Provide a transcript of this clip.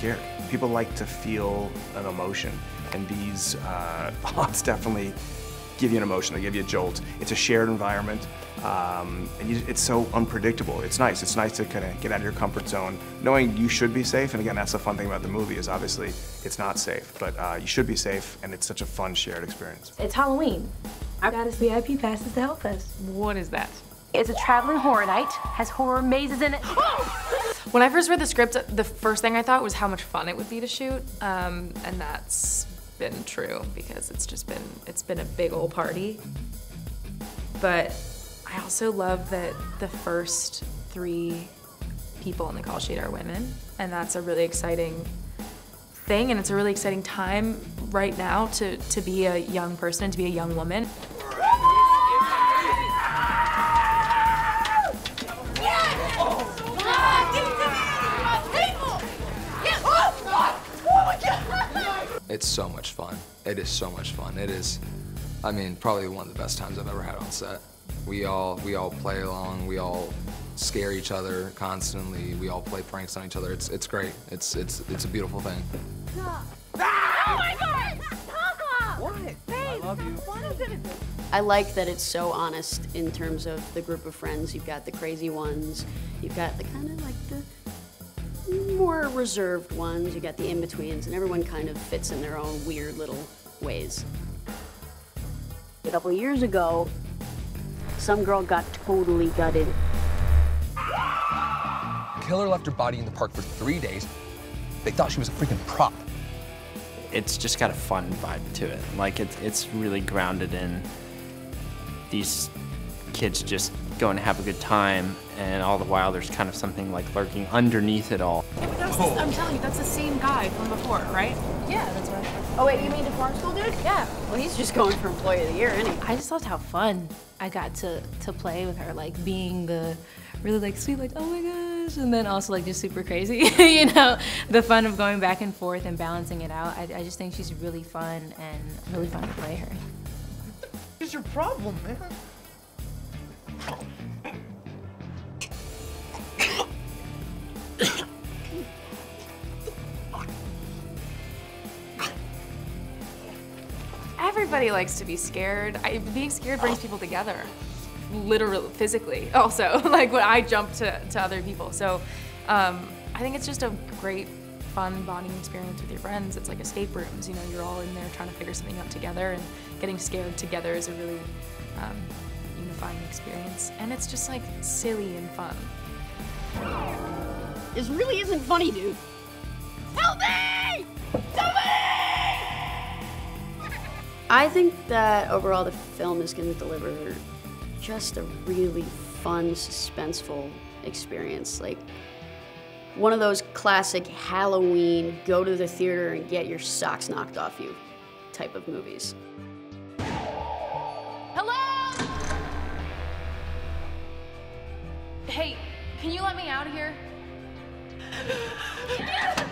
scary. People like to feel an emotion, and these haunts definitely give you an emotion, they give you a jolt. It's a shared environment, and it's so unpredictable. It's nice. It's nice to kind of get out of your comfort zone, knowing you should be safe. And again, that's the fun thing about the movie is obviously it's not safe, but you should be safe, and it's such a fun shared experience. It's Halloween. I've got us VIP passes to help us. What is that? It's a traveling horror night, has horror mazes in it. When I first read the script, the first thing I thought was how much fun it would be to shoot, and that's been true because it's been a big old party. But I also love that the first 3 people in the call sheet are women, and that's a really exciting thing, and it's a really exciting time right now to be a young person and to be a young woman. It's so much fun. It is so much fun. It is, I mean, probably one of the best times I've ever had on set. We all play along. We all scare each other constantly. We all play pranks on each other. It's great. It's a beautiful thing. Ah! Oh my God! Papa! What? Babe, I love you. What is it? I like that it's so honest in terms of the group of friends. You've got the crazy ones. You've got the kind of like the more reserved ones, you got the in-betweens, and everyone kind of fits in their own weird little ways. A couple years ago, some girl got totally gutted. Killer left her body in the park for 3 days. They thought she was a freaking prop. It's just got a fun vibe to it. Like, it's really grounded in these kids just going to have a good time, and all the while there's kind of something like lurking underneath it all. Oh. I'm telling you, that's the same guy from before, right? Yeah, that's right. Oh wait, you mean the farm school dude? Yeah. Well, he's just going for Employee of the Year, isn't he? I just loved how fun I got to play with her, like being the really like sweet, like oh my gosh, and then also like just super crazy. You know, the fun of going back and forth and balancing it out. I just think she's really fun and really fun to play her. What the is your problem, man? Everybody likes to be scared. Being scared brings people together, literally, physically also, like when I jump to other people. So I think it's just a great, fun bonding experience with your friends. It's like escape rooms, you know, you're all in there trying to figure something out together, and getting scared together is a really unifying experience. And it's just like silly and fun. This really isn't funny, dude. Help me! Somebody! I think that overall the film is going to deliver just a really fun, suspenseful experience. Like one of those classic Halloween, go to the theater and get your socks knocked off you type of movies. Hello? Hey, can you let me out of here? Yes!